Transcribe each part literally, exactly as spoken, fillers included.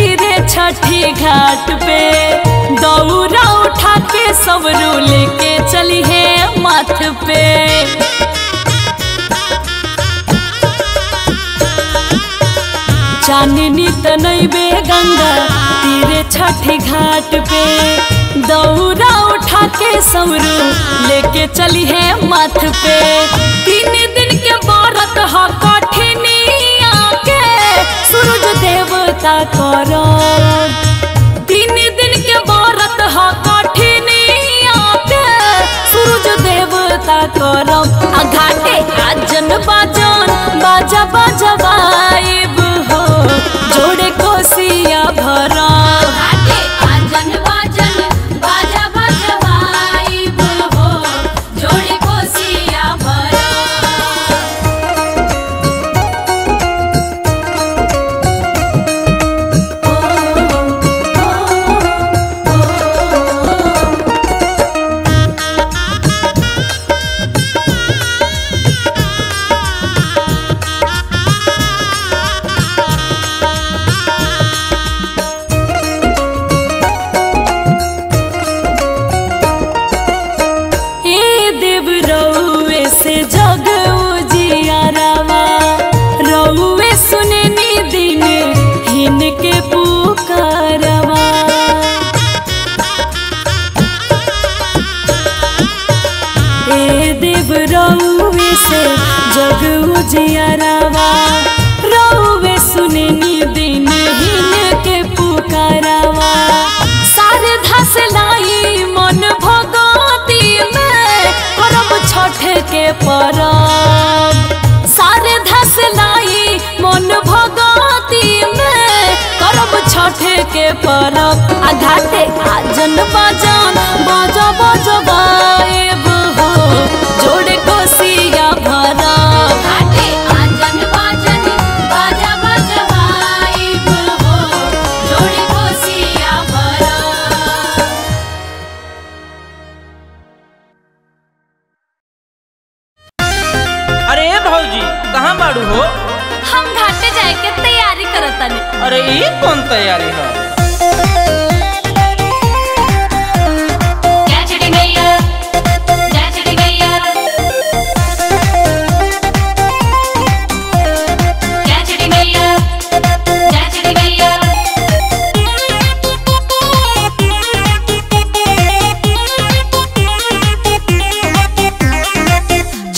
रे छठी घाट पे दौरा उठा के सबरू लेके चली है माथ पे। चांदनी त नैबे गंगा तीरे छठी घाट पे दौरा उठा के सबरू लेके चली है माथ पे। तीन दिन के व्रत ह कठिनिया के सूरज देवता करो। तीन दिन के व्रत ह कठिनिया के सूरज देवता करो। आ घाटे आजन बाजन बाजा बाजा बाईब हो जोड़े कोसिया भरो। जग उजियारावा रौवे सुननी दिन हिन के पुकारावा। सारे धस लाई मन भगवती में करब छठ के परब। सारे धस लाई मन भगवती में करब छठ के परब। आ घाटे आजन बाजन बाजा बाजा गायब हो जोड़े कोसिया भरा। अरे ये कौन तैयारी है? जा चढ़ी मैया, जा चढ़ी मैया, जा चढ़ी मैया, जा चढ़ी मैया।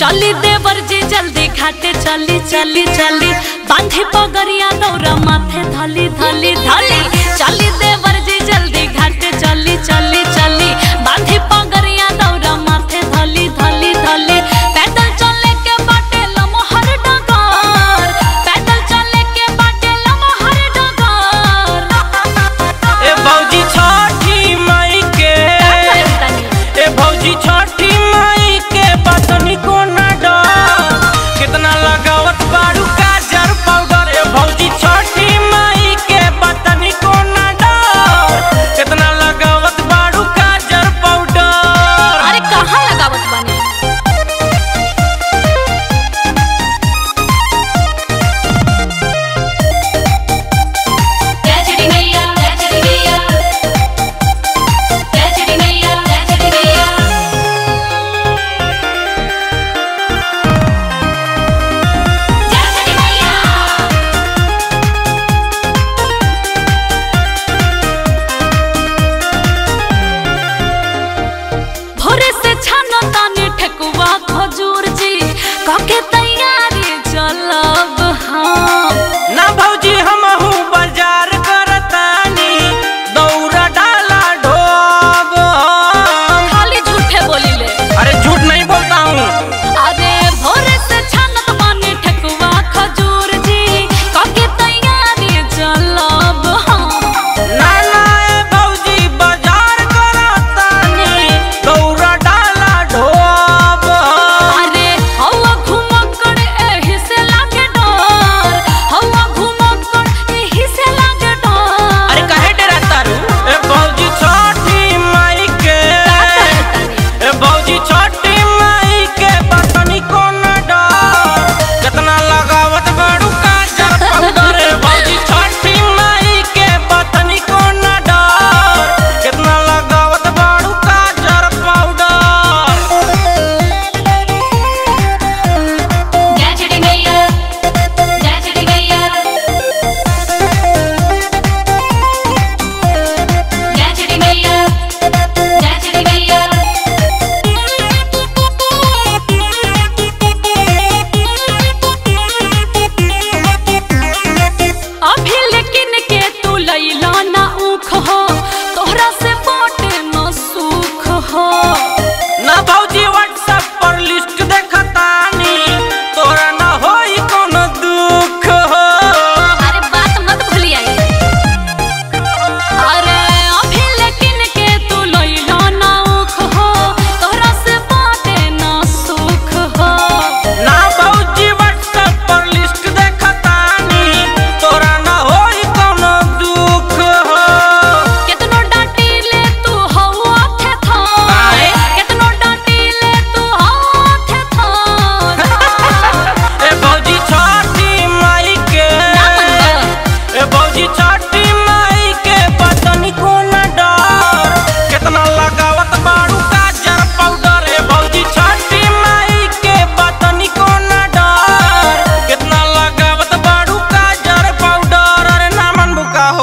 चली देवर जी जल्दी घाटे चली चली चली बांधे पगरिया दौरा माथे धली धली धली। चली देवर जी जल्दी घाटे चली चली चली बांधे पगरिया दौरा माथे धली धली धली। पैदल चले के बाटे लमहर डगर, पैदल चले के बाटे लमहर डगर। ए भौजी छठी माई के, ए भौजी छठी माई के बतनी कोना डर कितना लगावत बाड़ू। भौजी छठी माई के बतनी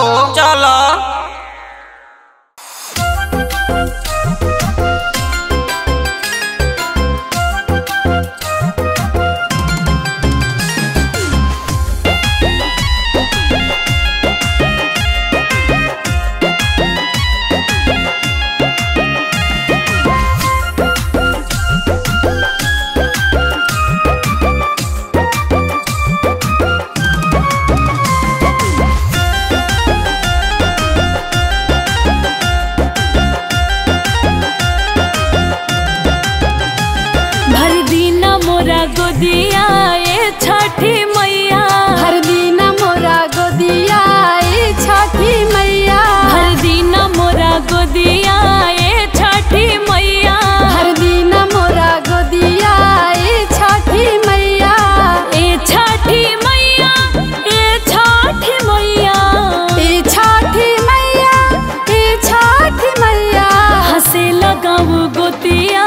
हो चला। गोदिया ए छठी मैया हर दिन मोरा गोदिया ए छठी मैया हर दिन मोरा गोदिया ए छठी मैया हर दिन मोरा गोदिया ए छठी मैया ए छठी मैया ए छठी मैया ए छठी मैया ए छठी मैया हंसे लगाऊ गोतिया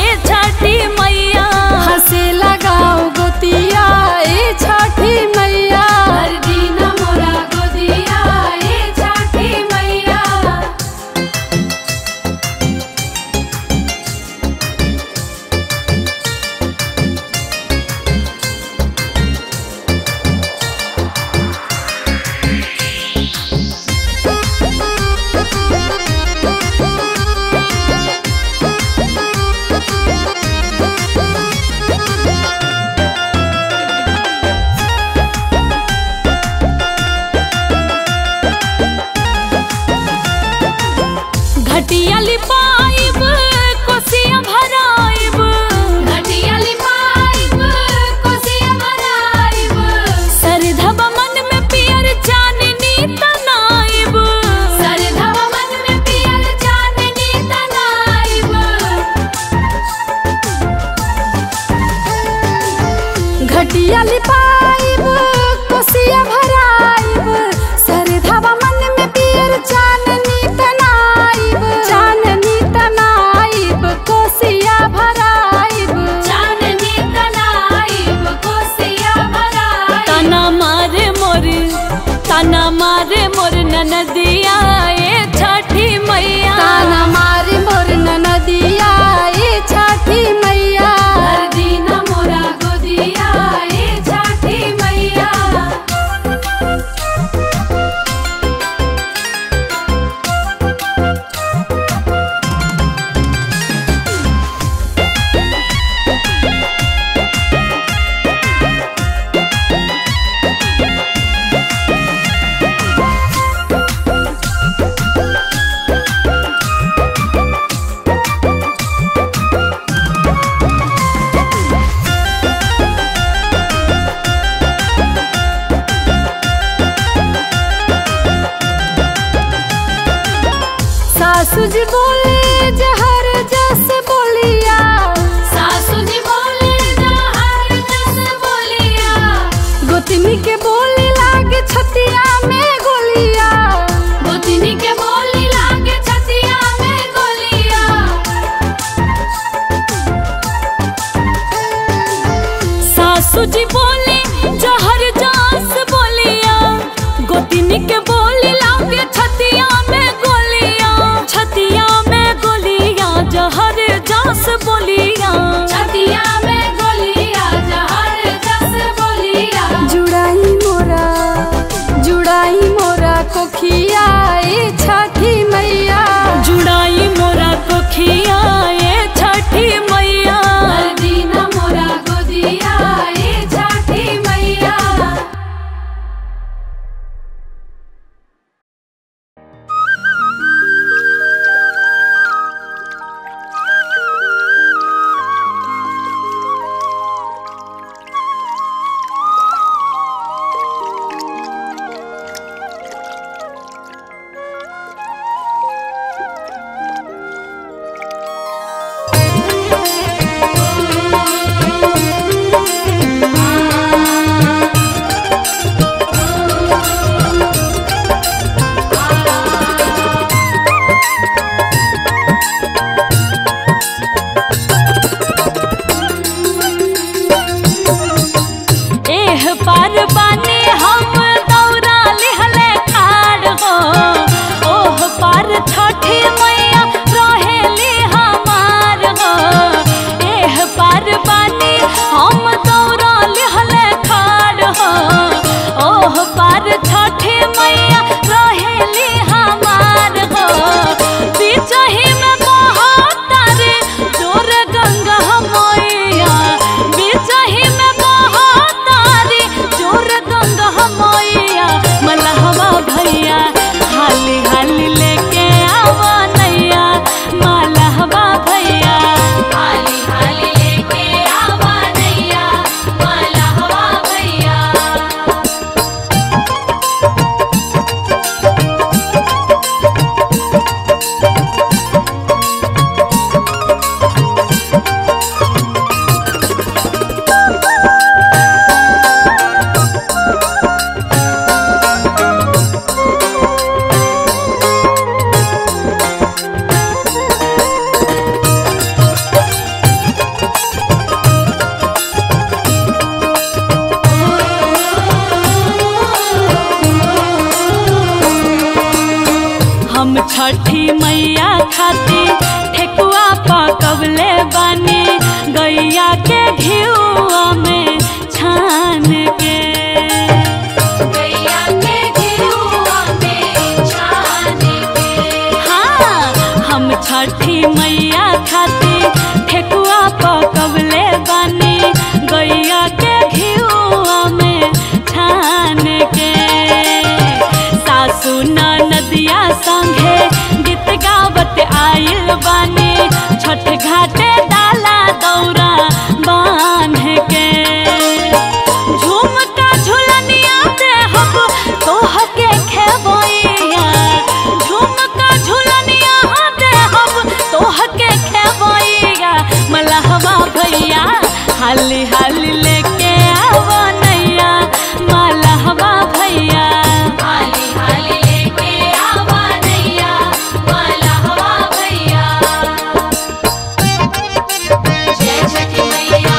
ए छठी मैया हंसे लगाओ गोतिया ए छठी मैया हर दिन मोरा गोतिया ए छठी मैया घटिया लिपाइब कोसिया भराइब सरधावा मन में पियर चाननी तनाइब चाननी तनाइब कोसिया भराइब चाननी तनाइब कोसिया भराइब तना मारे मोर तना मारे मोर ननदिया ए छठी मैया तना मारे मोर ननदिया ए छठी मैया हर दिन मोरा गोदिया सासु जी बोले जहर जस बोलिया सासु जी बोले जहर जस बोलिया गोतनी के बोले लागे छतिया में गोलिया गोतनी के बोले लागे छतिया में गोलिया सासु जी बोले जहर जस बोलिया गोतनी के बोले लागे छतिया में छतिया में गोलिया जहर जस बोलिया छतिया में गोलिया जहर जस बोलिया जुड़ाई। हम छठी मैया खातिर ठेकुआ पकवले बानी, गैया के घिउआ में छान के, गैया के घिउआ में छान के। हाँ, हम छठी मैया खातिर ठेकुआ पकवले बानी, गैया के घिउआ में छान के। सासु ननदिया संगे गीत गावत आइल बानी, छठ घाटे डाला दौरा बांध के। झुमटा झुलनिया देहब तोहके खेबैया, झुमका झुलनिया देहब तोहके खेबैया। मलहवा भैया हाली हाली लेके आवा नैया, मलहवा भैया हाली हाली लेके आवा नैया, मलहवा भैया। जय छठ मैया,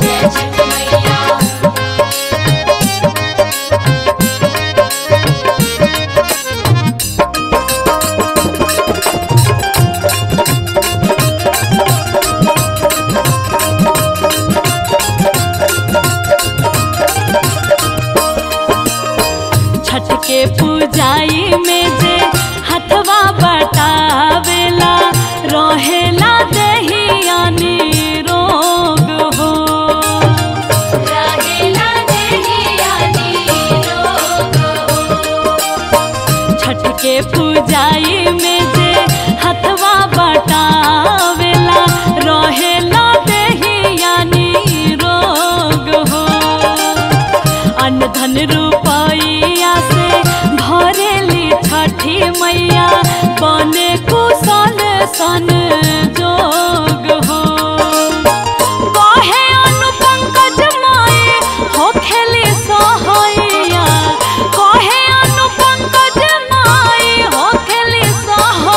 जय छठ मैया। छठ के पूजाई में जे हथवा बटावेला, रहेला देहियानी रोग हो, रहेला देहियानी रोग हो। छठ के पूजाई में जे हथवा बटावेला, रहेला देहियानी रोग हो। अन्न धन रूपई भरेली छठी मैया, बने कुशल सन जोग हो। बहे अनु पंकज माए होखेली सहैया, बहे अनु पंकज माए होखेली सह।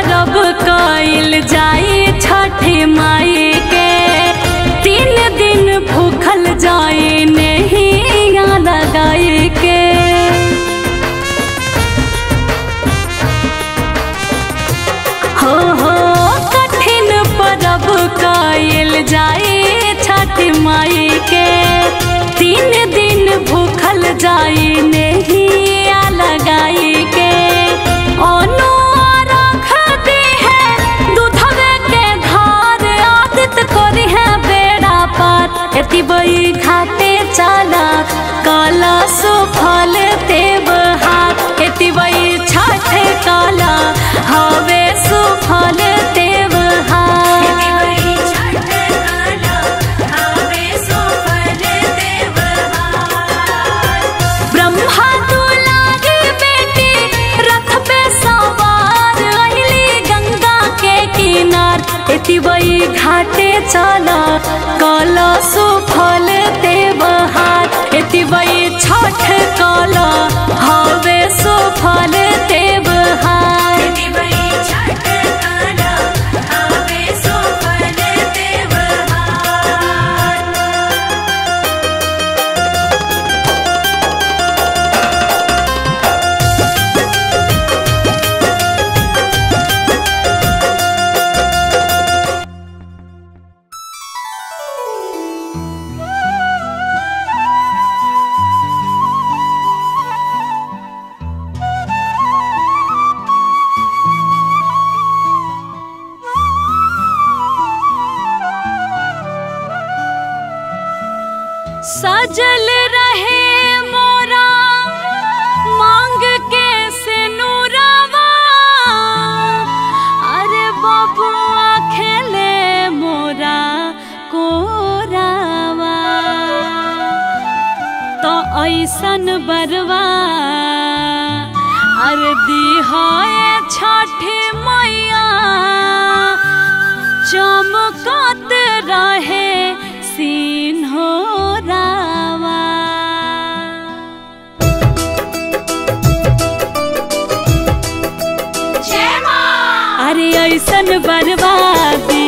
परब कइल जाई छठी माई के, तीन दिन भूखल जाई नैया लगाई के। हो हो कठिन परब कइल जाई छठी माई के, तीन दिन भूखल जाई नैया लगाई के। ओनो बई घाटे चला काला सुफल देव हाथ, एति बई छठ काला हवे सुफल देव हाथ। ब्रह्मा दुलारी बेटी रथ पे सवार आइली गंगा के किनार, एति बई घाटे चला काला सुफल देव हाथ, एति बई छठ काला हवे सुफल देव हाथ। एति बई छठ काला हवे सुफल देव बिहार।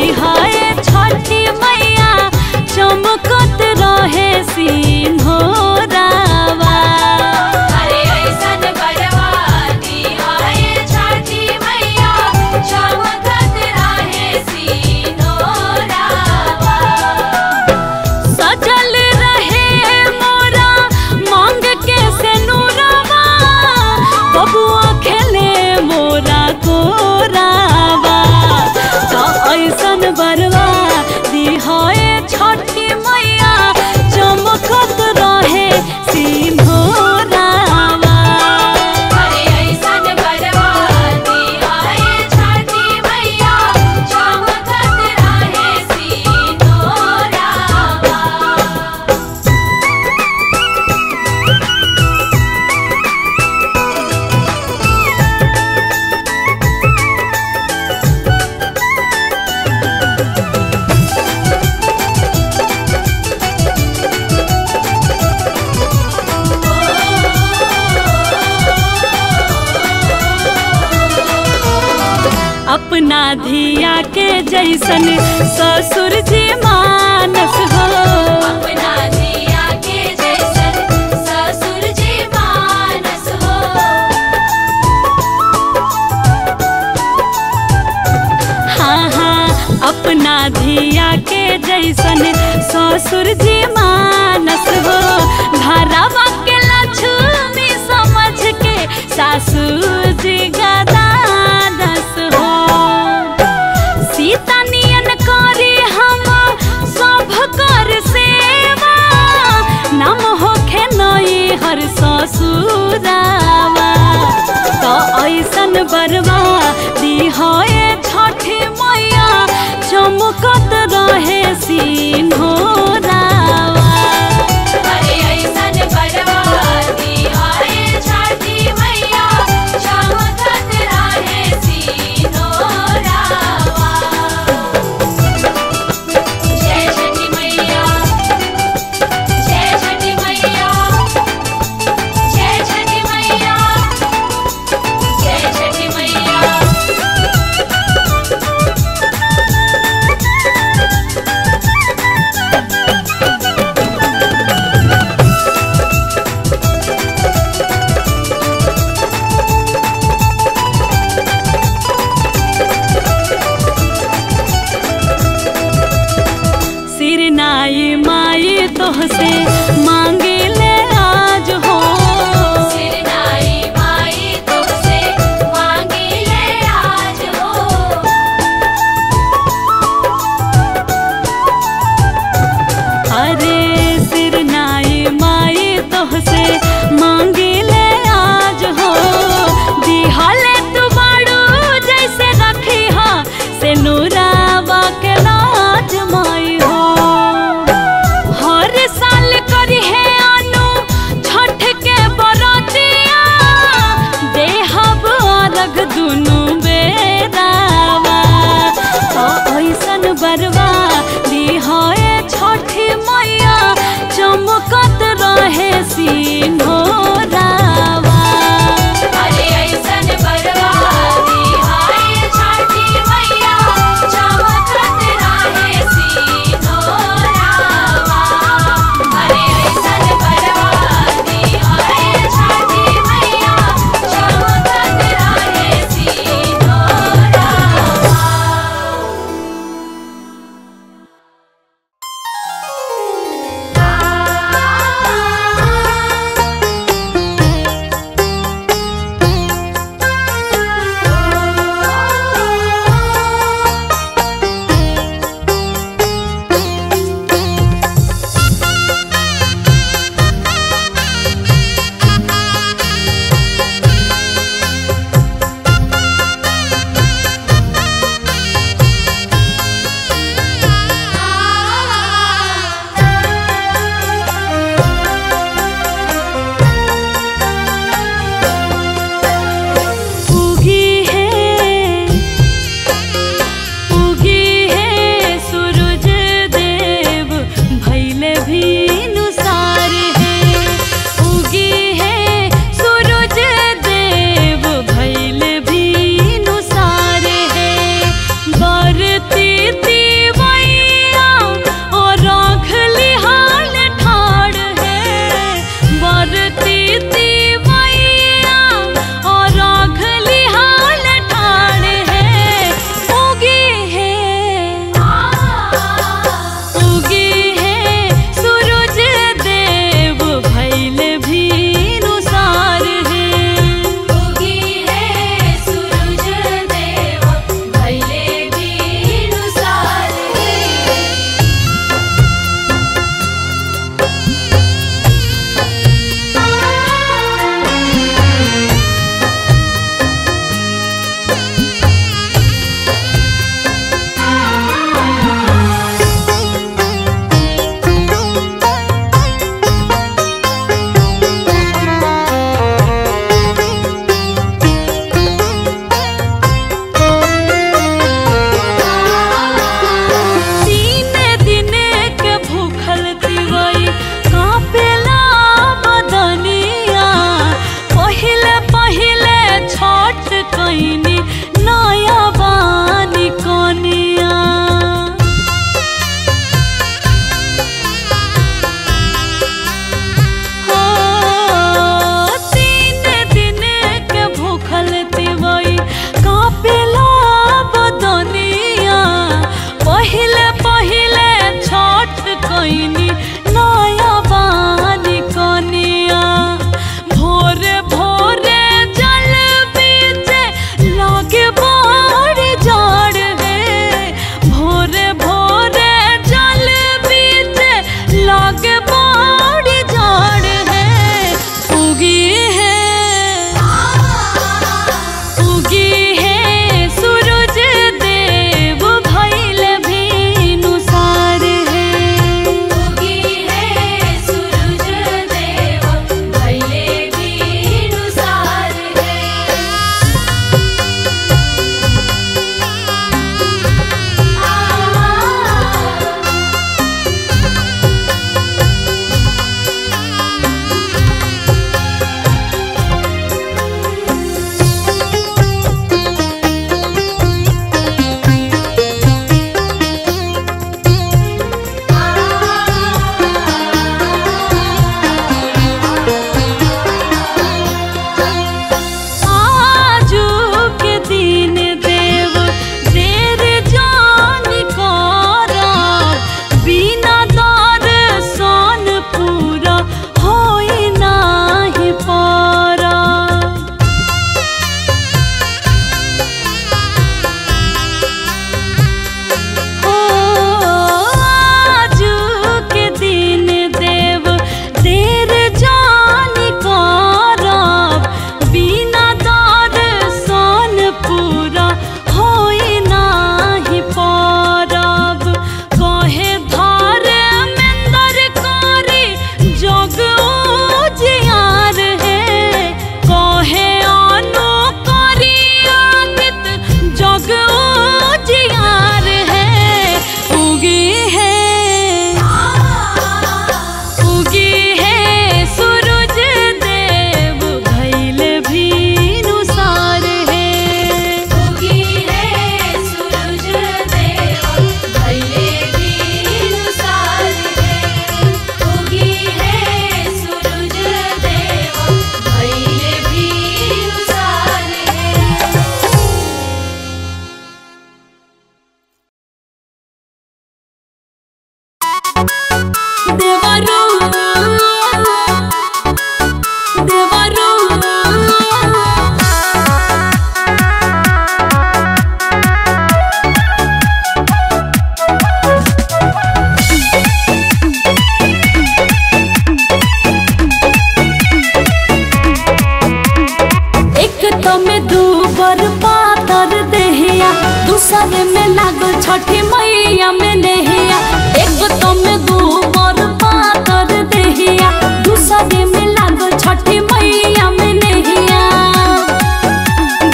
सब में लागो छठी मैया में नहिया एगो तुम गोबर पातर देहिया दू सब में लागो छठी मैया में नहिया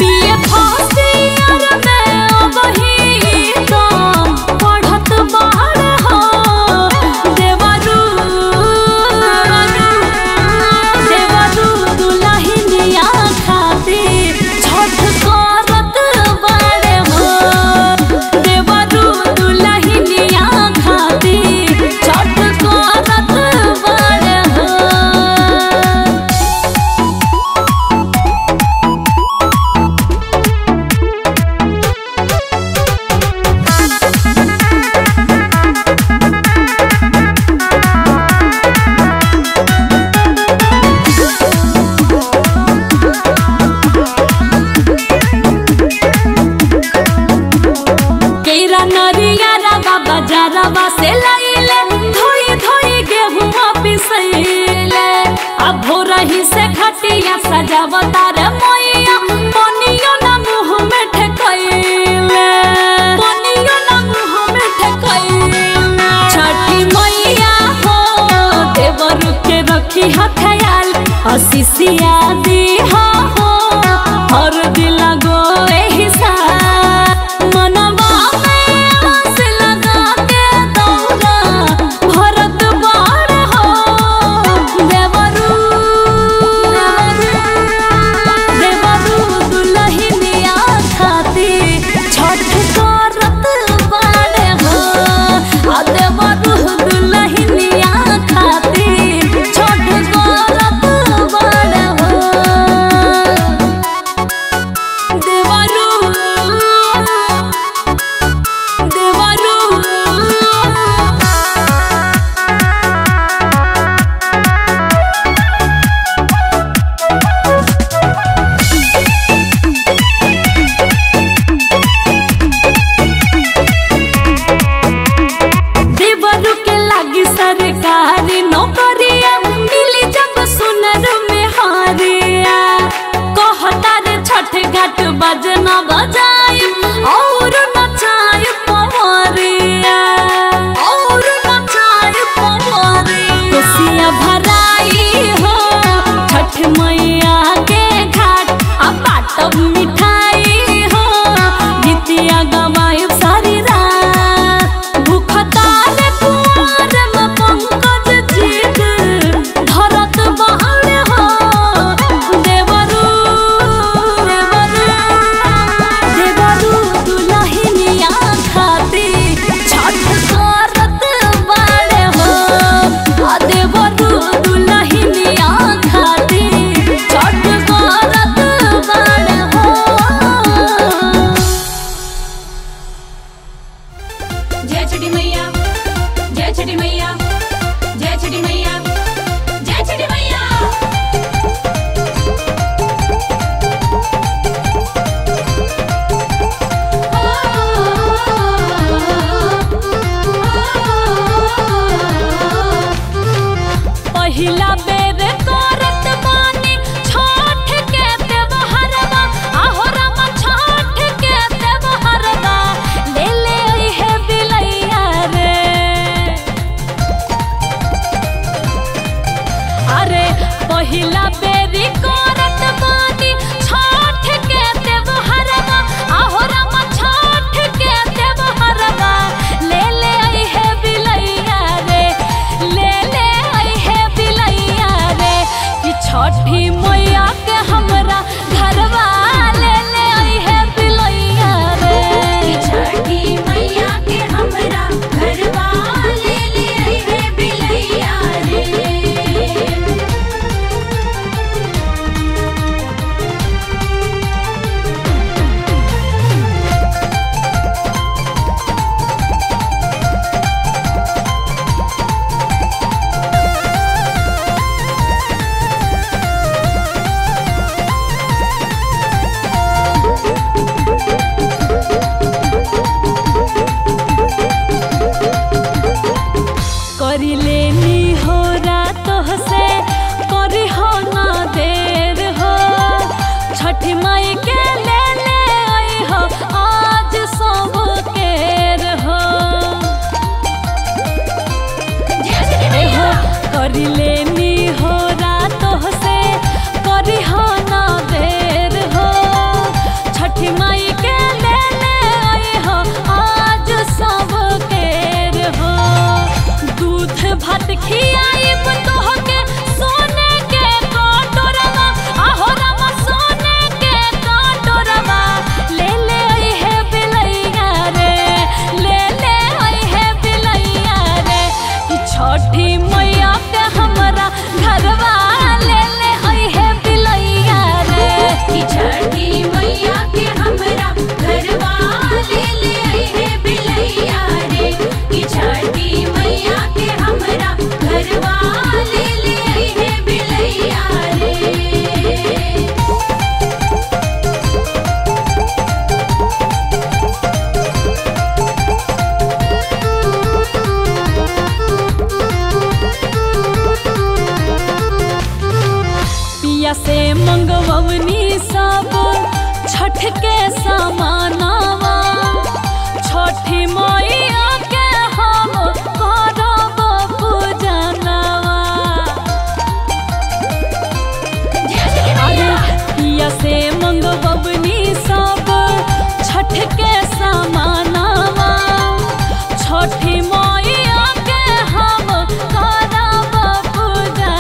बीए फर्स्ट ईयर में अबही तो पढ़त बाहर हो देवरू देवरू दुल्हनिया खातिर छठ कर सजावतार मैया पनियो ना मुँह में ठकइले पनियो ना मुँह में ठकइले छठी मैया हो देवरू के रखी ह ख्याल आशीषिया दी हो हर दिल गो एहि सा मनवा में से लगा के दौरा भरत बार हो देवरू बजना बजाय और नचाय पवरिया और नचाय पवरिया खुशियाँ भराई हो छठ मैया के घाट आ बाट मिठाई हो गीतिया गवाए सारी रात भूखताल कुआर में पंकज जीत धरत बहार से मंगवनी सब छठ के सामानावा छठी मैया के हम करब पूजनावा। अरे पिया से मंगवनी सब छठ के सामानावा छठी मैया के हम करब पूजनावा।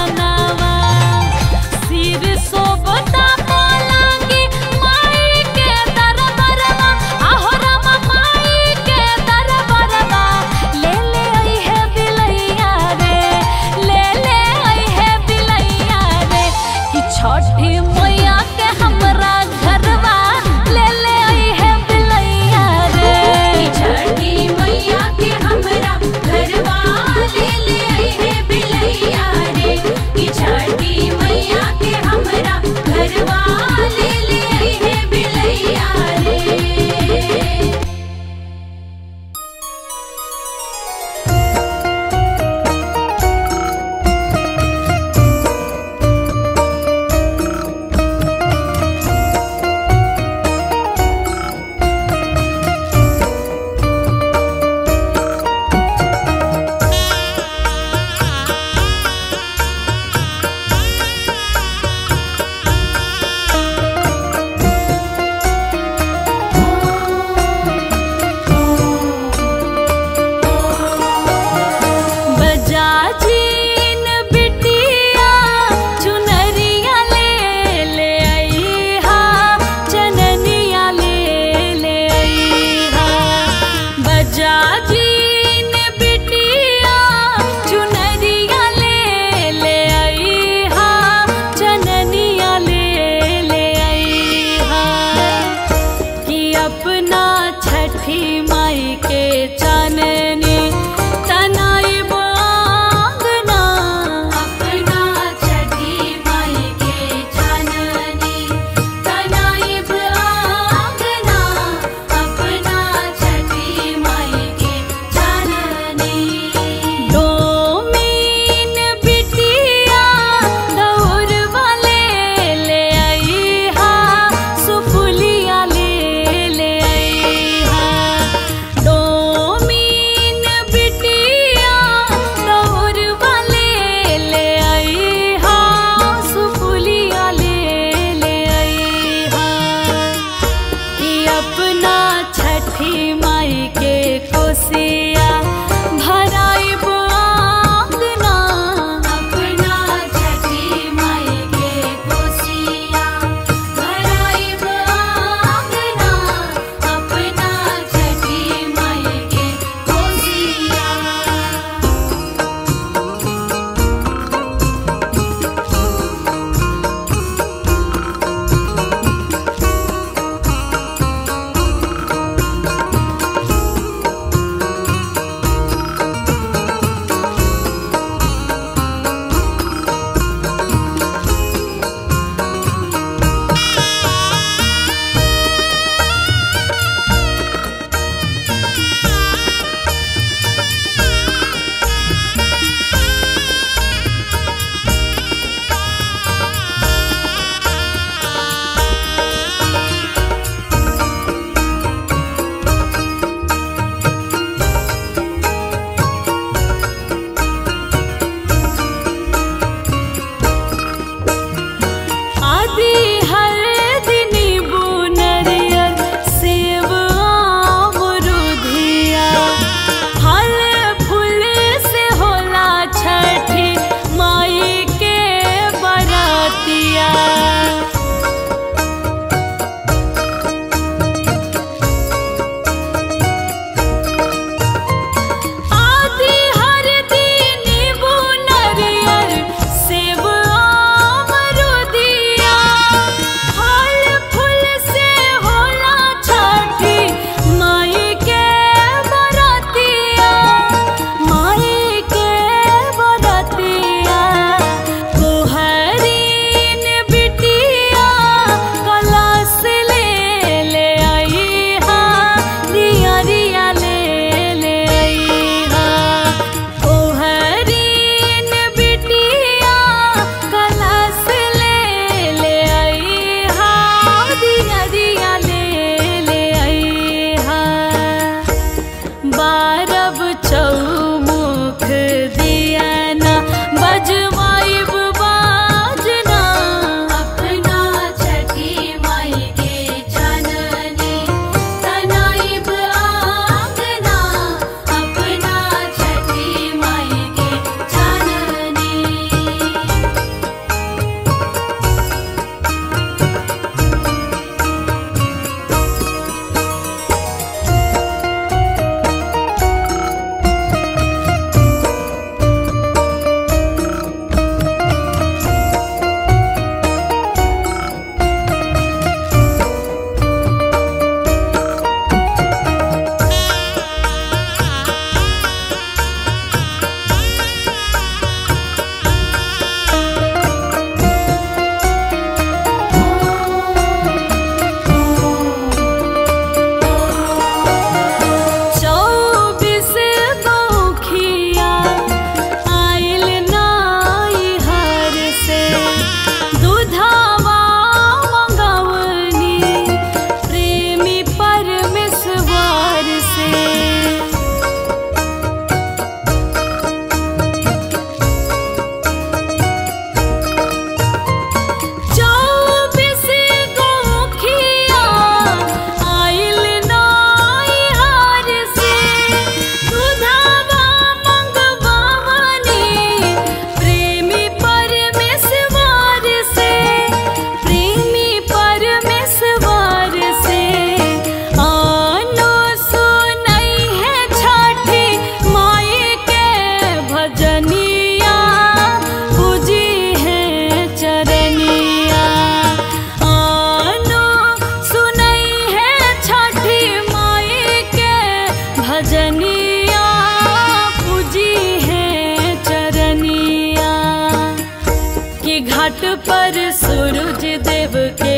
पर सूरज देव के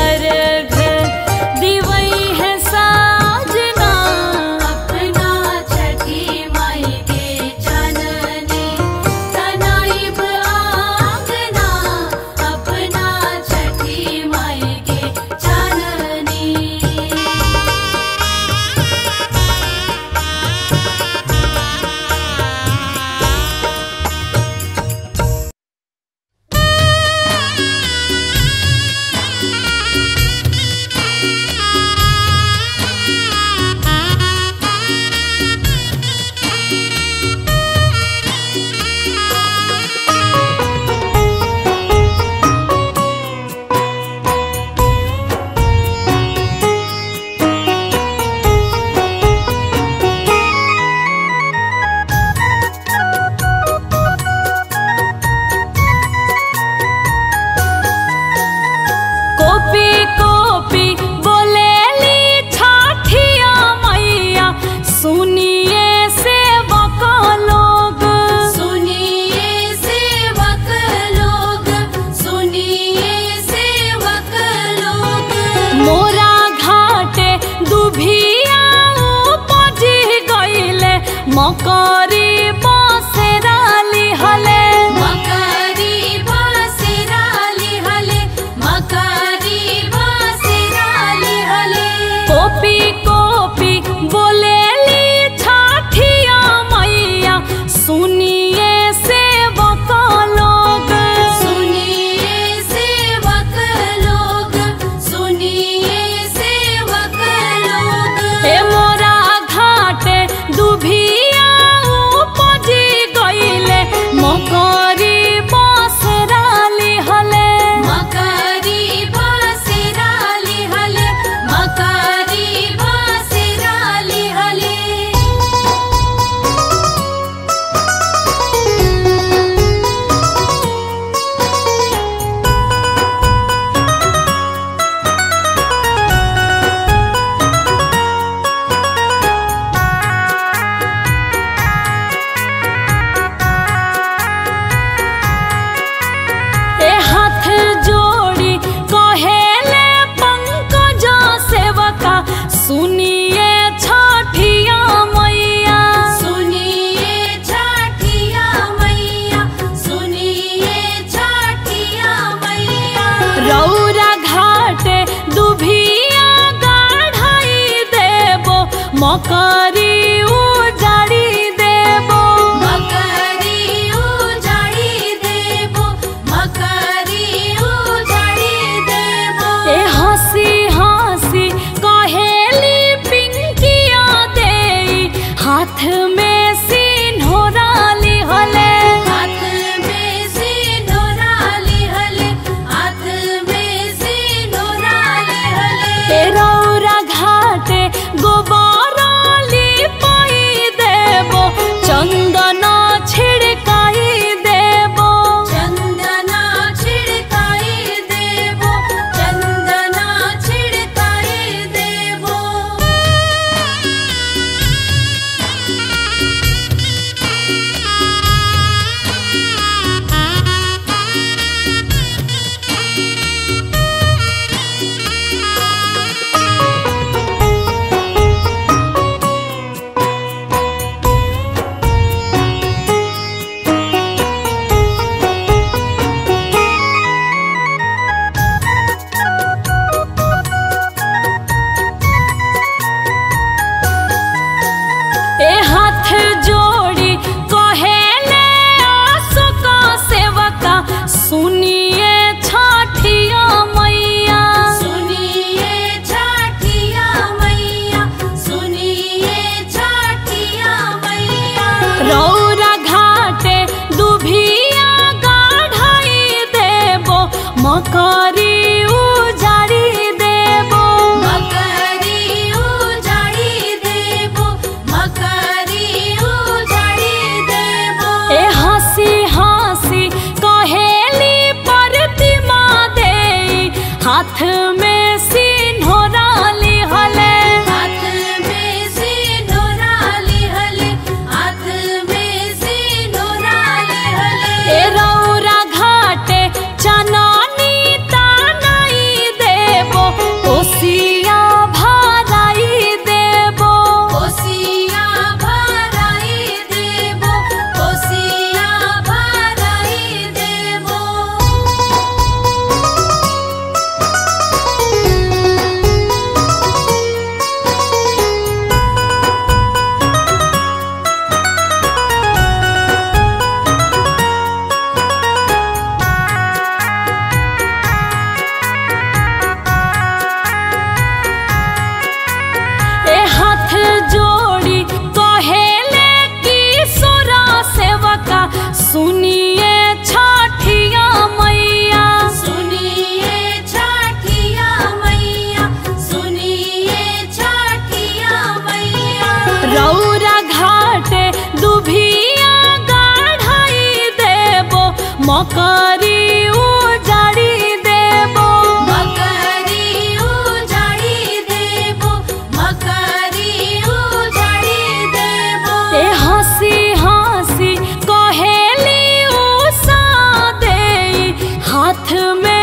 अर्घ दिवई है साजना, अपना छठी माई के चानने तनाइब आंगना, अपना छठी माई के चानने। मकरी बासेराली हले, मकरी बासेराली हले, मकरी बासेराली हले। कोपी कोपी बोलेली छठिया मैया, सुनिए सेवक लोग, सुनिए सेवक लोग, सुनिए सेवक लोग। हे मोरा घाटे दुभी मकरी बासेराली हले, मकरी बासेराली हले, मकरी बासेराली हले। मकरी उजाड़ी देबो, मकरी उजाड़ी देबो, मकरी उजाड़ी देबो। ए हंसी हंसी कहेली पिंकिया देई, हाथ में सिन्होराली हले, हाथ में सिन्होराली हले, हाथ में सिन्होराली हले। ए रौरा घाटे गोबर चंदना छिड़काई देबो, चंदना छिड़काई देबो, चंदना छिड़काई देबो। मकरी उजाड़ी देबो, मकरी उजाड़ी देबो, मकरी उजाड़ी देबो। ते हंसी हंसी कहेली उसा देई हाथ में।